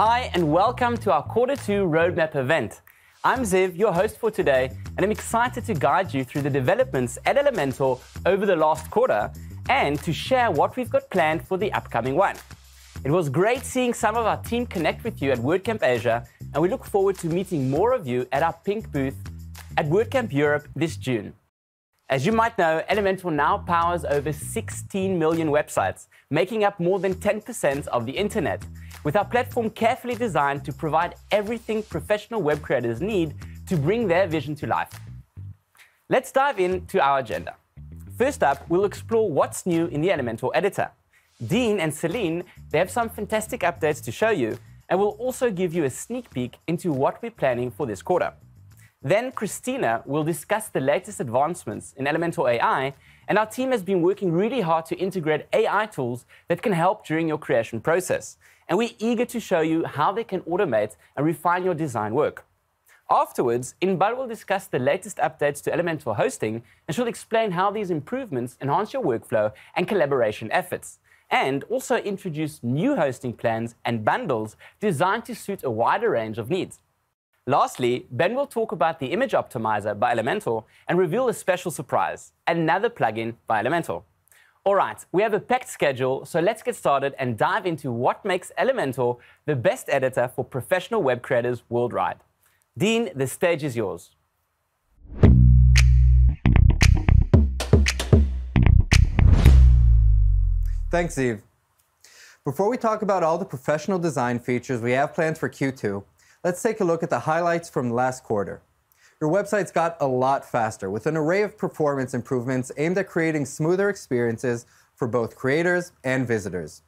Hi and welcome to our Q2 Roadmap event. I'm Ziv, your host for today, and I'm excited to guide you through the developments at Elementor over the last quarter and to share what we've got planned for the upcoming one. It was great seeing some of our team connect with you at WordCamp Asia, and we look forward to meeting more of you at our Pink booth at WordCamp Europe this June. As you might know, Elementor now powers over 16 million websites, making up more than 10% of the internet, with our platform carefully designed to provide everything professional web creators need to bring their vision to life. Let's dive into our agenda. First up, we'll explore what's new in the Elementor Editor. Dean and Celine, they have some fantastic updates to show you, and we'll also give you a sneak peek into what we're planning for this quarter. Then Christina will discuss the latest advancements in Elementor AI, and our team has been working really hard to integrate AI tools that can help during your creation process. And we're eager to show you how they can automate and refine your design work. Afterwards, Inbal will discuss the latest updates to Elementor Hosting, and she'll explain how these improvements enhance your workflow and collaboration efforts, and also introduce new hosting plans and bundles designed to suit a wider range of needs. Lastly, Ben will talk about the Image Optimizer by Elementor and reveal a special surprise, another plugin by Elementor. All right, we have a packed schedule, so let's get started and dive into what makes Elementor the best editor for professional web creators worldwide. Dean, the stage is yours. Thanks, Ziv. Before we talk about all the professional design features we have planned for Q2, let's take a look at the highlights from last quarter. Your websites got a lot faster with an array of performance improvements aimed at creating smoother experiences for both creators and visitors.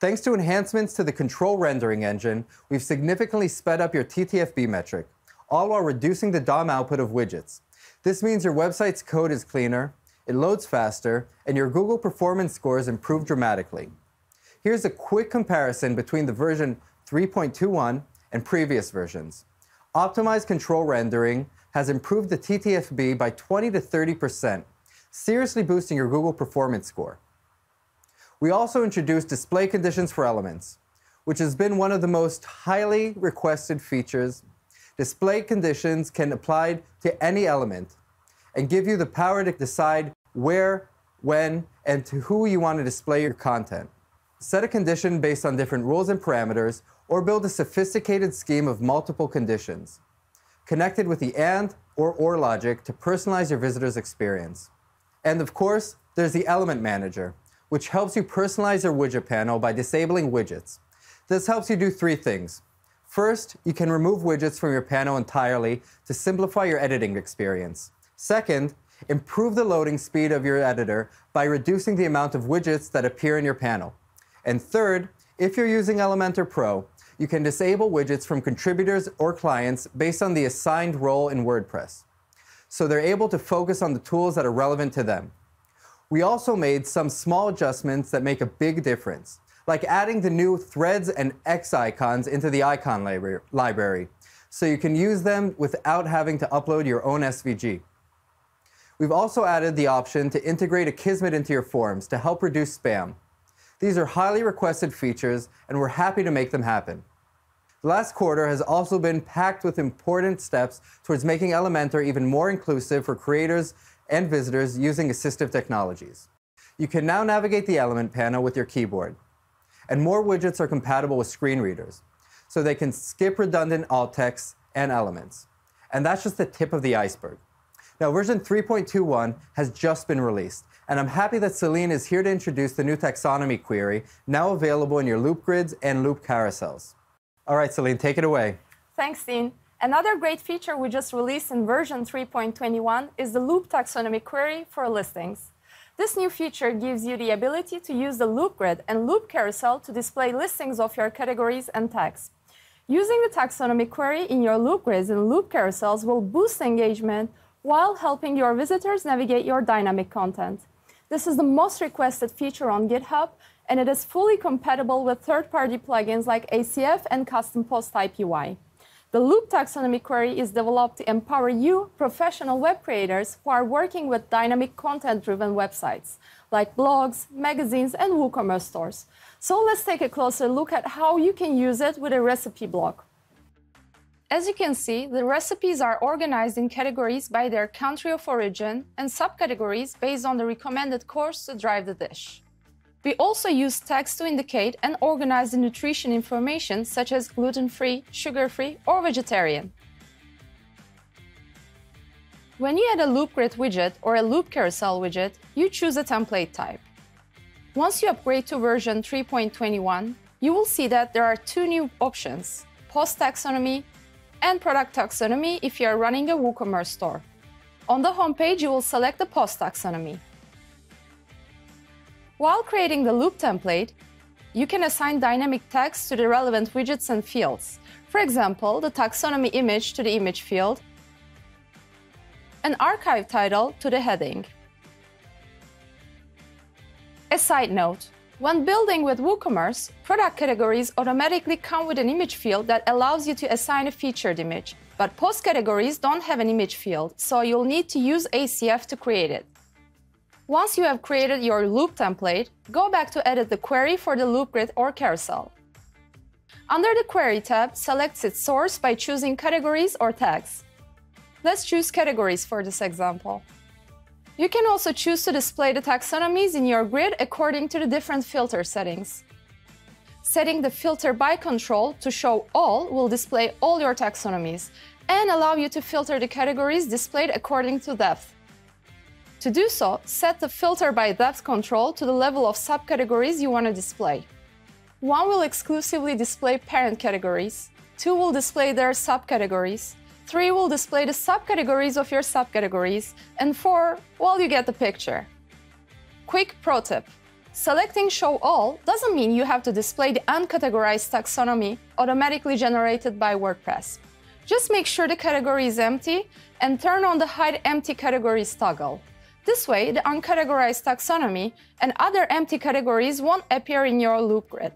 Thanks to enhancements to the control rendering engine, we've significantly sped up your TTFB metric, all while reducing the DOM output of widgets. This means your website's code is cleaner, it loads faster, and your Google performance scores improve dramatically. Here's a quick comparison between the version 3.21 and previous versions. Optimized control rendering has improved the TTFB by 20 to 30%, seriously boosting your Google performance score. We also introduced display conditions for elements, which has been one of the most highly requested features. Display conditions can apply to any element and give you the power to decide where, when, and to who you want to display your content. Set a condition based on different rules and parameters, or build a sophisticated scheme of multiple conditions, connected with the AND or logic to personalize your visitor's experience. And of course, there's the Element Manager, which helps you personalize your widget panel by disabling widgets. This helps you do three things. First, you can remove widgets from your panel entirely to simplify your editing experience. Second, improve the loading speed of your editor by reducing the amount of widgets that appear in your panel. And third, if you're using Elementor Pro, you can disable widgets from contributors or clients based on the assigned role in WordPress, so they're able to focus on the tools that are relevant to them. We also made some small adjustments that make a big difference, like adding the new threads and X icons into the icon library, so you can use them without having to upload your own SVG. We've also added the option to integrate Akismet into your forms to help reduce spam. These are highly requested features, and we're happy to make them happen. The last quarter has also been packed with important steps towards making Elementor even more inclusive for creators and visitors using assistive technologies. You can now navigate the element panel with your keyboard, and more widgets are compatible with screen readers, so they can skip redundant alt text and elements. And that's just the tip of the iceberg. Now, version 3.21 has just been released, and I'm happy that Celine is here to introduce the new taxonomy query, now available in your loop grids and loop carousels. All right, Celine, take it away. Thanks, Dean. Another great feature we just released in version 3.21 is the loop taxonomy query for listings. This new feature gives you the ability to use the loop grid and loop carousel to display listings of your categories and tags. Using the taxonomy query in your loop grids and loop carousels will boost engagement while helping your visitors navigate your dynamic content. This is the most requested feature on GitHub, and it is fully compatible with third-party plugins like ACF and Custom Post Type UI. The Loop taxonomy query is developed to empower you, professional web creators, who are working with dynamic content-driven websites, like blogs, magazines, and WooCommerce stores. So let's take a closer look at how you can use it with a recipe block. As you can see, the recipes are organized in categories by their country of origin and subcategories based on the recommended course to drive the dish. We also use tags to indicate and organize the nutrition information, such as gluten-free, sugar-free, or vegetarian. When you add a loop grid widget or a loop carousel widget, you choose a template type. Once you upgrade to version 3.21, you will see that there are two new options: Post Taxonomy and Product Taxonomy if you are running a WooCommerce store. On the homepage, you will select the Post Taxonomy. While creating the loop template, you can assign dynamic tags to the relevant widgets and fields. For example, the taxonomy image to the image field, an archive title to the heading. A side note, when building with WooCommerce, product categories automatically come with an image field that allows you to assign a featured image, but post categories don't have an image field, so you'll need to use ACF to create it. Once you have created your loop template, go back to edit the query for the loop grid or carousel. Under the Query tab, select its source by choosing categories or tags. Let's choose categories for this example. You can also choose to display the taxonomies in your grid according to the different filter settings. Setting the filter by control to show all will display all your taxonomies and allow you to filter the categories displayed according to depth. To do so, set the filter by depth control to the level of subcategories you want to display. One will exclusively display parent categories, two will display their subcategories, three will display the subcategories of your subcategories, and four, well, you get the picture. Quick pro tip: selecting Show All doesn't mean you have to display the uncategorized taxonomy automatically generated by WordPress. Just make sure the category is empty and turn on the Hide Empty Categories toggle. This way, the uncategorized taxonomy and other empty categories won't appear in your loop grid.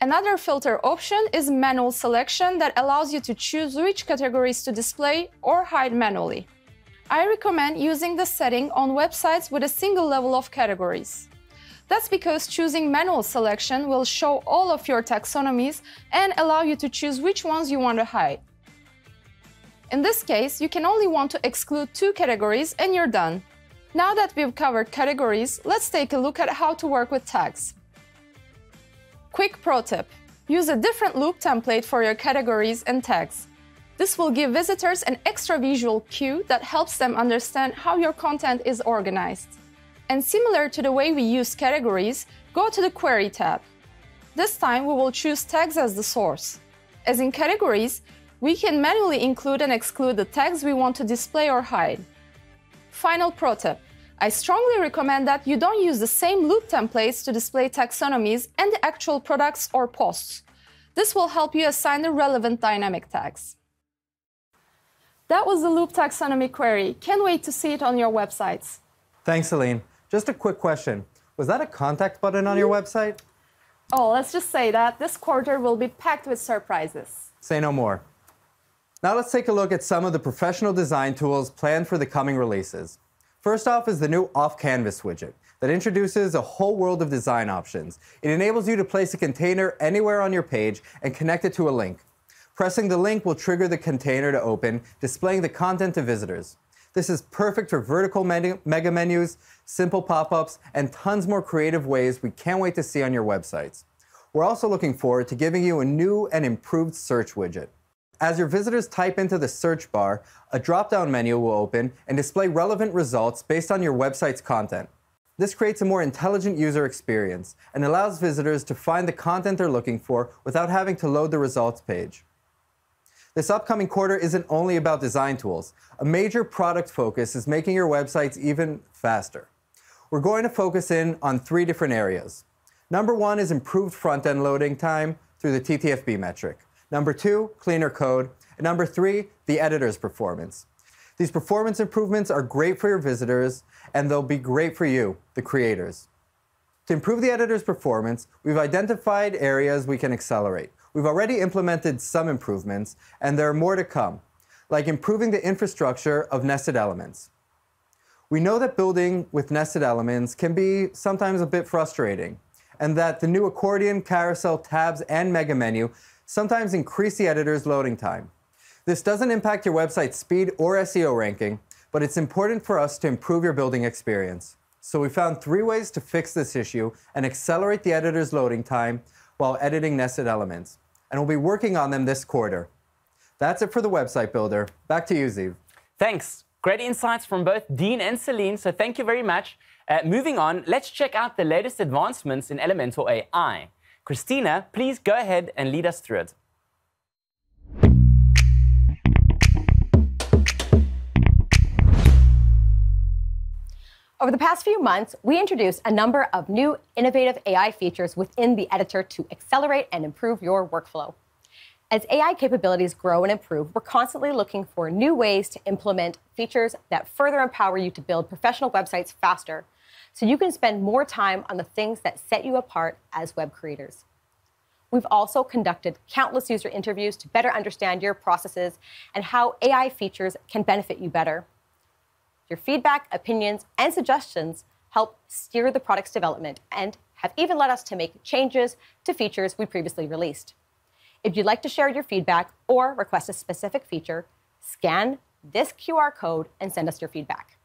Another filter option is manual selection that allows you to choose which categories to display or hide manually. I recommend using this setting on websites with a single level of categories. That's because choosing manual selection will show all of your taxonomies and allow you to choose which ones you want to hide. In this case, you can only want to exclude two categories and you're done. Now that we've covered categories, let's take a look at how to work with tags. Quick pro tip: use a different loop template for your categories and tags. This will give visitors an extra visual cue that helps them understand how your content is organized. And similar to the way we use categories, go to the Query tab. This time we will choose tags as the source. As in categories, we can manually include and exclude the tags we want to display or hide. Final pro tip: I strongly recommend that you don't use the same loop templates to display taxonomies and the actual products or posts. This will help you assign the relevant dynamic tags. That was the loop taxonomy query. Can't wait to see it on your websites. Thanks, Aline. Just a quick question. Was that a contact button on your website? Oh, let's just say that this quarter will be packed with surprises. Say no more. Now let's take a look at some of the professional design tools planned for the coming releases. First off is the new Off-Canvas widget that introduces a whole world of design options. It enables you to place a container anywhere on your page and connect it to a link. Pressing the link will trigger the container to open, displaying the content to visitors. This is perfect for vertical mega menus, simple pop-ups, and tons more creative ways we can't wait to see on your websites. We're also looking forward to giving you a new and improved search widget. As your visitors type into the search bar, a drop-down menu will open and display relevant results based on your website's content. This creates a more intelligent user experience and allows visitors to find the content they're looking for without having to load the results page. This upcoming quarter isn't only about design tools. A major product focus is making your websites even faster. We're going to focus in on three different areas. Number one is improved front-end loading time through the TTFB metric. Number two, cleaner code. And number three, the editor's performance. These performance improvements are great for your visitors, and they'll be great for you, the creators. To improve the editor's performance, we've identified areas we can accelerate. We've already implemented some improvements, and there are more to come, like improving the infrastructure of nested elements. We know that building with nested elements can be sometimes a bit frustrating, and that the new accordion, carousel, tabs, and mega menu sometimes increase the editor's loading time. This doesn't impact your website's speed or SEO ranking, but it's important for us to improve your building experience. So we found 3 ways to fix this issue and accelerate the editor's loading time while editing nested elements, and we'll be working on them this quarter. That's it for the website builder. Back to you, Ziv. Thanks. Great insights from both Dean and Celine, so thank you very much. Moving on, let's check out the latest advancements in Elementor AI. Christina, please go ahead and lead us through it. Over the past few months, we introduced a number of new innovative AI features within the editor to accelerate and improve your workflow. As AI capabilities grow and improve, we're constantly looking for new ways to implement features that further empower you to build professional websites faster, so you can spend more time on the things that set you apart as web creators. We've also conducted countless user interviews to better understand your processes and how AI features can benefit you better. Your feedback, opinions, and suggestions help steer the product's development and have even led us to make changes to features we previously released. If you'd like to share your feedback or request a specific feature, scan this QR code and send us your feedback.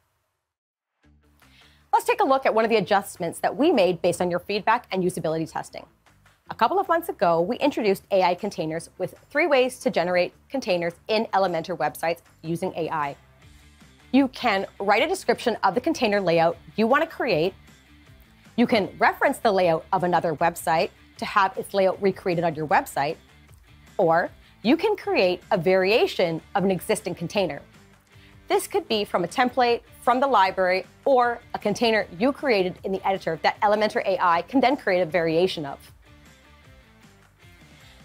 Let's take a look at one of the adjustments that we made based on your feedback and usability testing. A couple of months ago, we introduced AI containers with 3 ways to generate containers in Elementor websites using AI. You can write a description of the container layout you want to create. You can reference the layout of another website to have its layout recreated on your website. Or you can create a variation of an existing container. This could be from a template, from the library, or a container you created in the editor that Elementor AI can then create a variation of.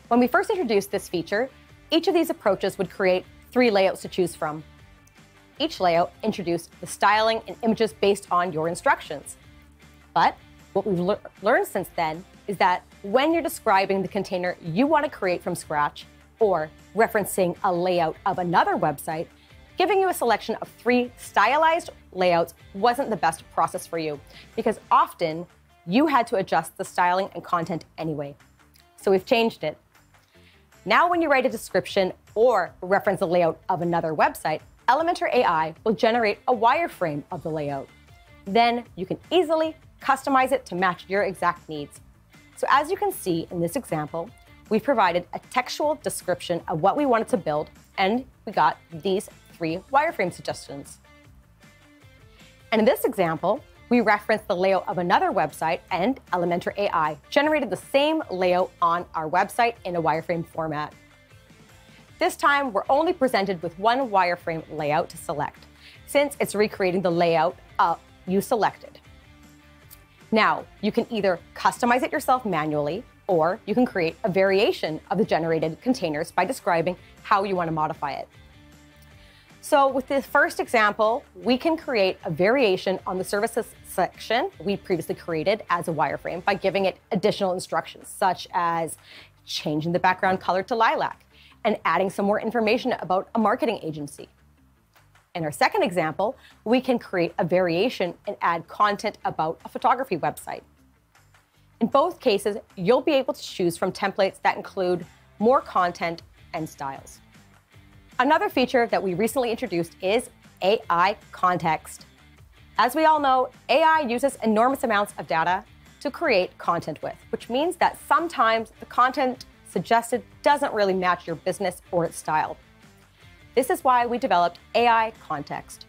When we first introduced this feature, each of these approaches would create 3 layouts to choose from. Each layout introduced the styling and images based on your instructions. But what we've learned since then is that when you're describing the container you want to create from scratch or referencing a layout of another website, giving you a selection of 3 stylized layouts wasn't the best process for you, because often you had to adjust the styling and content anyway. So we've changed it. Now when you write a description or reference the layout of another website, Elementor AI will generate a wireframe of the layout. Then you can easily customize it to match your exact needs. So as you can see in this example, we've provided a textual description of what we wanted to build, and we got these 3 wireframe suggestions. And in this example, we referenced the layout of another website, and Elementor AI generated the same layout on our website in a wireframe format. This time, we're only presented with 1 wireframe layout to select, since it's recreating the layout you selected. Now, you can either customize it yourself manually, or you can create a variation of the generated containers by describing how you want to modify it. So with this first example, we can create a variation on the services section we previously created as a wireframe by giving it additional instructions, such as changing the background color to lilac and adding some more information about a marketing agency. In our second example, we can create a variation and add content about a photography website. In both cases, you'll be able to choose from templates that include more content and styles. Another feature that we recently introduced is AI context. As we all know, AI uses enormous amounts of data to create content with, which means that sometimes the content suggested doesn't really match your business or its style. This is why we developed AI Context.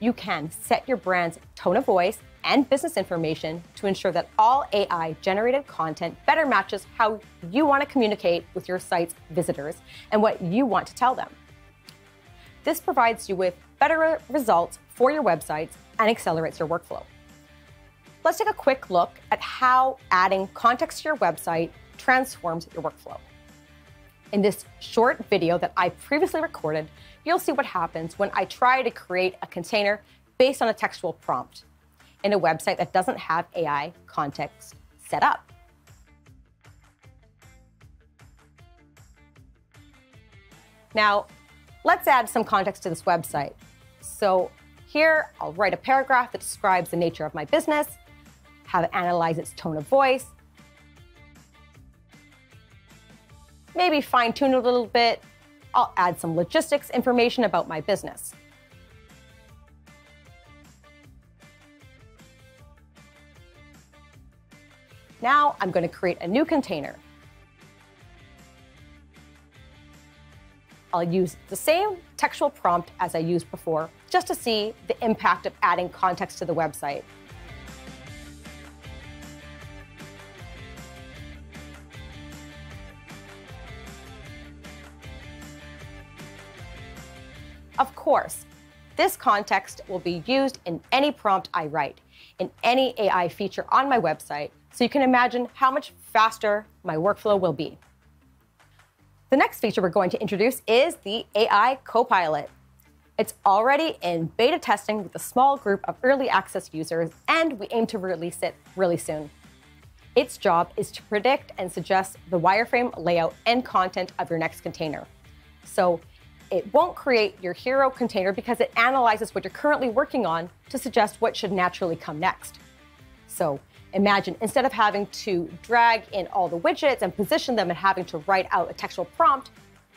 You can set your brand's tone of voice and business information to ensure that all AI-generated content better matches how you want to communicate with your site's visitors and what you want to tell them. This provides you with better results for your websites and accelerates your workflow. Let's take a quick look at how adding context to your website transforms your workflow. In this short video that I previously recorded, you'll see what happens when I try to create a container based on a textual prompt in a website that doesn't have AI context set up. Now, let's add some context to this website. So here, I'll write a paragraph that describes the nature of my business, have it analyze its tone of voice, maybe fine-tune it a little bit. I'll add some logistics information about my business. Now I'm going to create a new container. I'll use the same textual prompt as I used before, just to see the impact of adding context to the website. Of course, this context will be used in any prompt I write, in any AI feature on my website, so you can imagine how much faster my workflow will be. The next feature we're going to introduce is the AI Copilot. It's already in beta testing with a small group of early access users, and we aim to release it really soon. Its job is to predict and suggest the wireframe layout and content of your next container. So it won't create your hero container because it analyzes what you're currently working on to suggest what should naturally come next. So imagine, instead of having to drag in all the widgets and position them and having to write out a textual prompt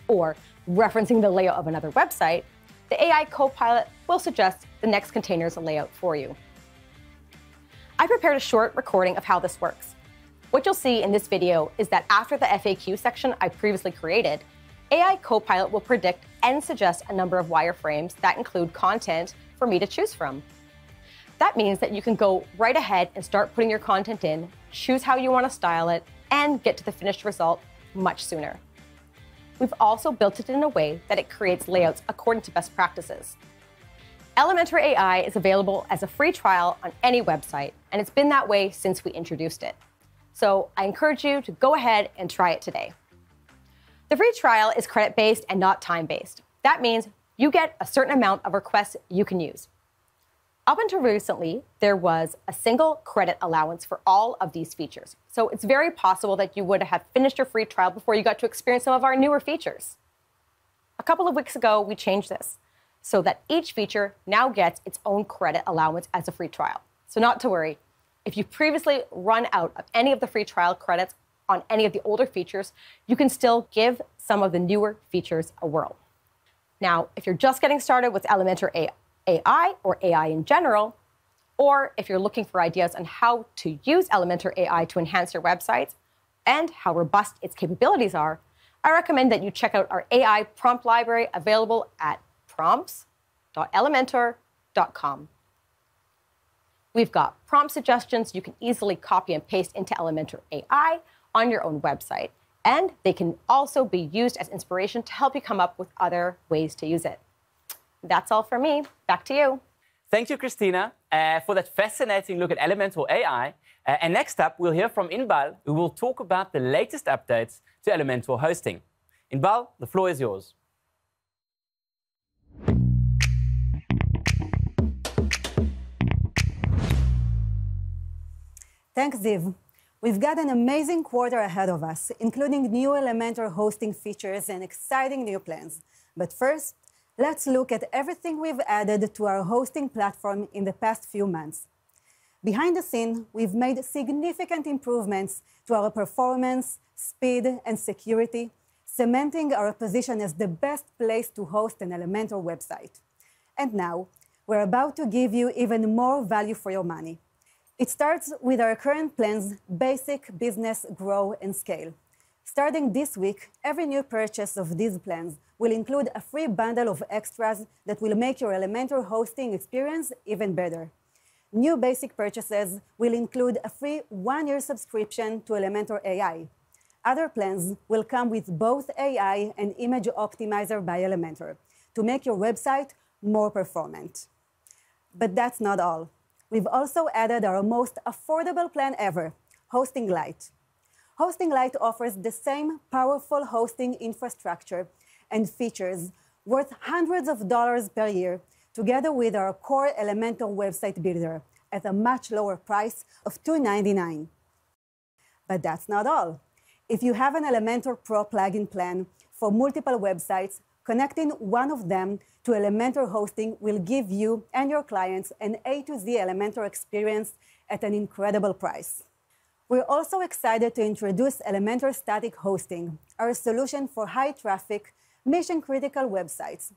or referencing the layout of another website, the AI Copilot will suggest the next container's layout for you. I prepared a short recording of how this works. What you'll see in this video is that after the FAQ section I previously created, AI Copilot will predict and suggest a number of wireframes that include content for me to choose from. That means that you can go right ahead and start putting your content in, choose how you want to style it, and get to the finished result much sooner. We've also built it in a way that it creates layouts according to best practices. Elementor AI is available as a free trial on any website, and it's been that way since we introduced it. So I encourage you to go ahead and try it today. The free trial is credit-based and not time-based. That means you get a certain amount of requests you can use. Up until recently, there was a single credit allowance for all of these features. So it's very possible that you would have finished your free trial before you got to experience some of our newer features. A couple of weeks ago, we changed this so that each feature now gets its own credit allowance as a free trial. So not to worry, if you've previously run out of any of the free trial credits on any of the older features, you can still give some of the newer features a whirl. Now, if you're just getting started with Elementor AI or AI in general, or if you're looking for ideas on how to use Elementor AI to enhance your websites and how robust its capabilities are, I recommend that you check out our AI prompt library available at prompts.elementor.com. We've got prompt suggestions you can easily copy and paste into Elementor AI on your own website, and they can also be used as inspiration to help you come up with other ways to use it. That's all for me. Back to you. Thank you, Christina, for that fascinating look at Elementor AI. And next up, we'll hear from Inbal, who will talk about the latest updates to Elementor Hosting. Inbal, the floor is yours. Thanks, Ziv. We've got an amazing quarter ahead of us, including new Elementor hosting features and exciting new plans. But first, let's look at everything we've added to our hosting platform in the past few months. Behind the scene, we've made significant improvements to our performance, speed, and security, cementing our position as the best place to host an Elementor website. And now, we're about to give you even more value for your money. It starts with our current plans, Basic, Business, Grow, and Scale. Starting this week, every new purchase of these plans will include a free bundle of extras that will make your Elementor hosting experience even better. New Basic purchases will include a free one-year subscription to Elementor AI. Other plans will come with both AI and Image Optimizer by Elementor to make your website more performant. But that's not all. We've also added our most affordable plan ever, Hosting Lite. Hosting Lite offers the same powerful hosting infrastructure and features worth hundreds of dollars per year, together with our core Elementor website builder at a much lower price of $2.99. But that's not all. If you have an Elementor Pro plugin plan for multiple websites, Connecting one of them to Elementor Hosting will give you and your clients an A to Z Elementor experience at an incredible price. We're also excited to introduce Elementor Static Hosting, our solution for high-traffic, mission-critical websites.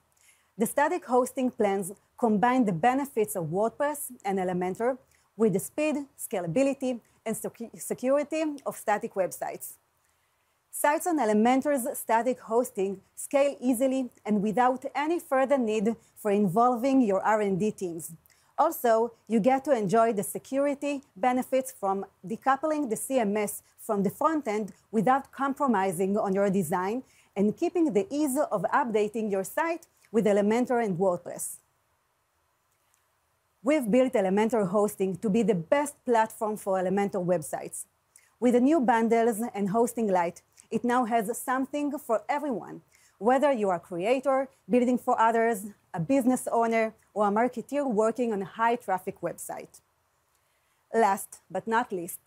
The static hosting plans combine the benefits of WordPress and Elementor with the speed, scalability, and security of static websites. Sites on Elementor's static hosting scale easily and without any further need for involving your R&D teams. Also, you get to enjoy the security benefits from decoupling the CMS from the front end without compromising on your design and keeping the ease of updating your site with Elementor and WordPress. We've built Elementor Hosting to be the best platform for Elementor websites. With the new bundles and hosting light, it now has something for everyone, whether you are a creator, building for others, a business owner, or a marketer working on a high-traffic website. Last but not least,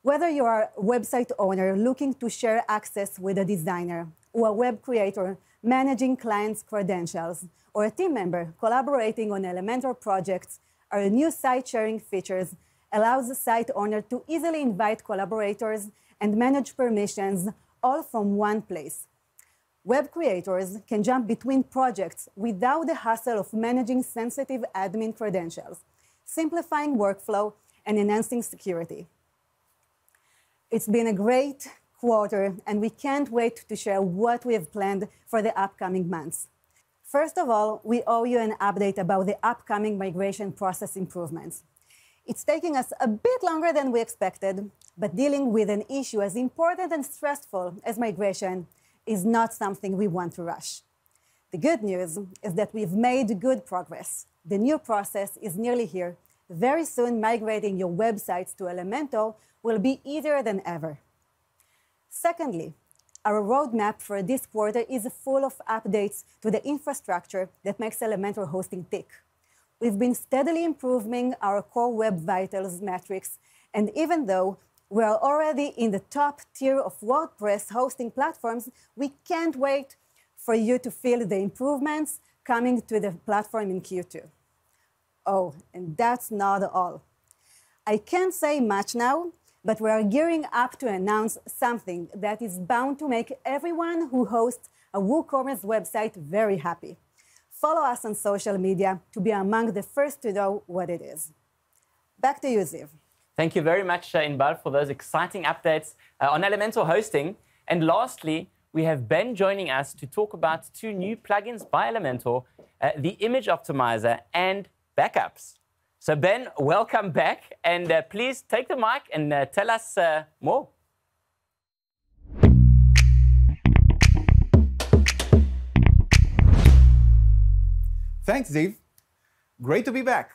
whether you are a website owner looking to share access with a designer, or a web creator managing clients' credentials, or a team member collaborating on Elementor projects, our new site sharing features allows the site owner to easily invite collaborators and manage permissions, all from one place. Web creators can jump between projects without the hassle of managing sensitive admin credentials, simplifying workflow and enhancing security. It's been a great quarter, and we can't wait to share what we have planned for the upcoming months. First of all, we owe you an update about the upcoming migration process improvements. It's taking us a bit longer than we expected, but dealing with an issue as important and stressful as migration is not something we want to rush. The good news is that we've made good progress. The new process is nearly here. Very soon, migrating your websites to Elementor will be easier than ever. Secondly, our roadmap for this quarter is full of updates to the infrastructure that makes Elementor Hosting tick. We've been steadily improving our core Web Vitals metrics, and even though we are already in the top tier of WordPress hosting platforms, we can't wait for you to feel the improvements coming to the platform in Q2. Oh, and that's not all. I can't say much now, but we are gearing up to announce something that is bound to make everyone who hosts a WooCommerce website very happy. Follow us on social media to be among the first to know what it is. Back to you, Ziv. Thank you very much, Inbal, for those exciting updates on Elementor Hosting. And lastly, we have Ben joining us to talk about two new plugins by Elementor, the Image Optimizer and Backups. So Ben, welcome back. And please take the mic and tell us more. Thanks, Ziv. Great to be back.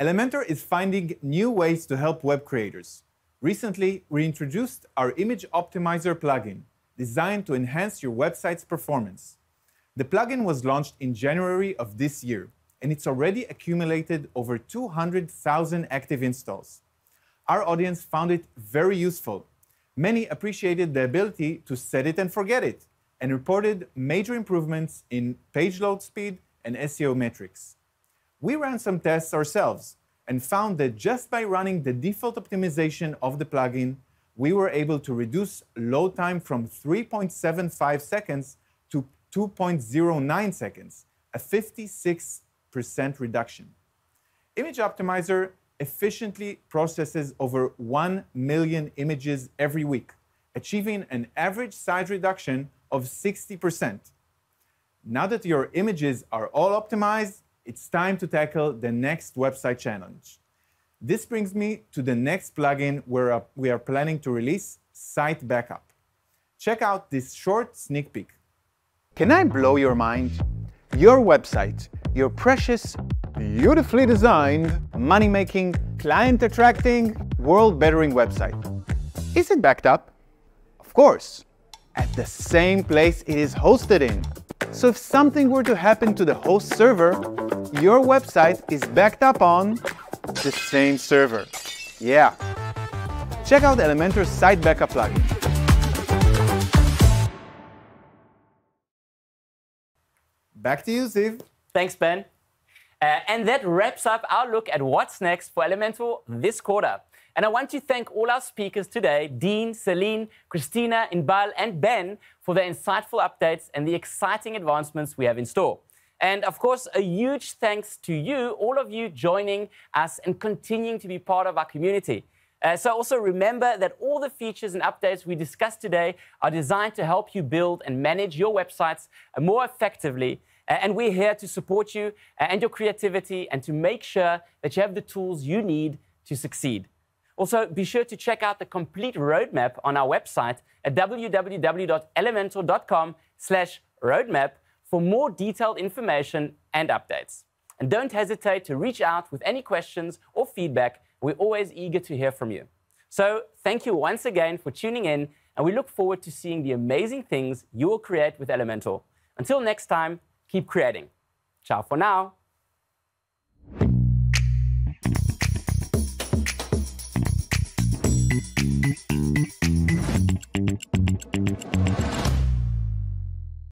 Elementor is finding new ways to help web creators. Recently, we introduced our Image Optimizer plugin, designed to enhance your website's performance. The plugin was launched in January of this year, and it's already accumulated over 200,000 active installs. Our audience found it very useful. Many appreciated the ability to set it and forget it, and reported major improvements in page load speed and SEO metrics. We ran some tests ourselves and found that just by running the default optimization of the plugin, we were able to reduce load time from 3.75 seconds to 2.09 seconds, a 56% reduction. Image Optimizer efficiently processes over 1 million images every week, achieving an average size reduction of 60%. Now that your images are all optimized, it's time to tackle the next website challenge. This brings me to the next plugin where we are planning to release, Site Backup. Check out this short sneak peek. Can I blow your mind? Your website, your precious, beautifully designed, money-making, client-attracting, world-bettering website. Is it backed up? Of course, at the same place it is hosted in. So if something were to happen to the host server, your website is backed up on the same server. Yeah. Check out Elementor's Site Backup plugin. Back to you, Steve. Thanks, Ben. And that wraps up our look at what's next for Elementor this quarter. And I want to thank all our speakers today, Dean, Celine, Christina, Inbal, and Ben, for their insightful updates and the exciting advancements we have in store. And of course, a huge thanks to you, all of you joining us and continuing to be part of our community. So also remember that all the features and updates we discussed today are designed to help you build and manage your websites more effectively. And we're here to support you and your creativity and to make sure that you have the tools you need to succeed. Also, be sure to check out the complete roadmap on our website at www.elementor.com/roadmap for more detailed information and updates. And don't hesitate to reach out with any questions or feedback. We're always eager to hear from you. So thank you once again for tuning in, and we look forward to seeing the amazing things you will create with Elementor. Until next time, keep creating. Ciao for now.